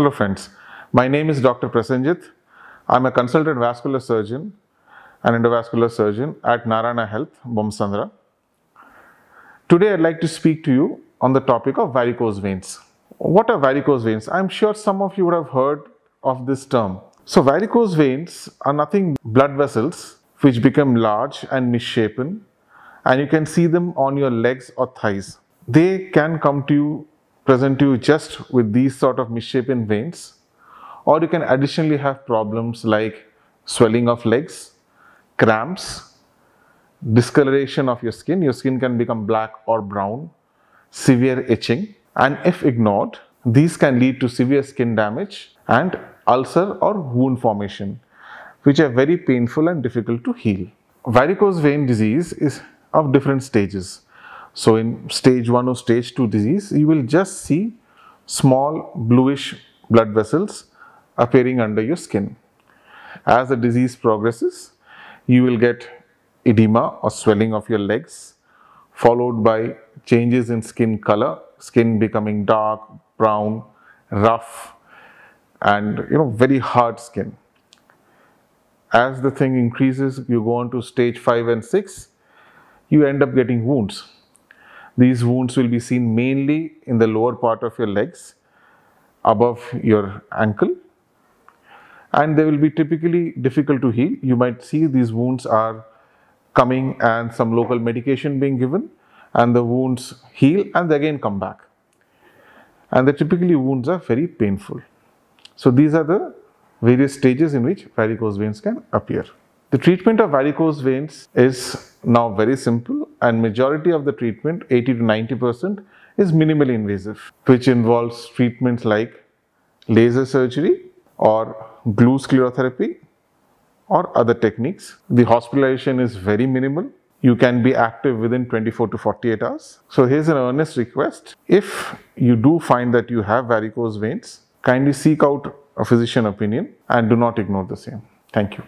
Hello friends, my name is Dr. Prasenjit. I am a consultant vascular surgeon and endovascular surgeon at Narayana Health, Bommasandra. Today I would like to speak to you on the topic of varicose veins. What are varicose veins? I am sure some of you would have heard of this term. So varicose veins are nothing but blood vessels which become large and misshapen, and you can see them on your legs or thighs. They can come to you, present to you just with these sort of misshapen veins, or you can additionally have problems like swelling of legs, cramps, discoloration of your skin can become black or brown, severe itching, and if ignored, these can lead to severe skin damage and ulcer or wound formation, which are very painful and difficult to heal. Varicose vein disease is of different stages. So in stage 1 or stage 2 disease, you will just see small bluish blood vessels appearing under your skin. As the disease progresses, you will get edema or swelling of your legs, followed by changes in skin color, skin becoming dark, brown, rough, and very hard skin. As the thing increases, you go on to stage 5 and 6, you end up getting wounds. These wounds will be seen mainly in the lower part of your legs, above your ankle, and they will be typically difficult to heal. You might see these wounds are coming and some local medication being given, and the wounds heal and they again come back. And the typically wounds are very painful. So these are the various stages in which varicose veins can appear. The treatment of varicose veins is now very simple, and majority of the treatment, 80 to 90%, is minimally invasive, which involves treatments like laser surgery or glue sclerotherapy or other techniques. The hospitalization is very minimal. You can be active within 24 to 48 hours. So here's an earnest request. If you do find that you have varicose veins, kindly seek out a physician opinion and do not ignore the same. Thank you.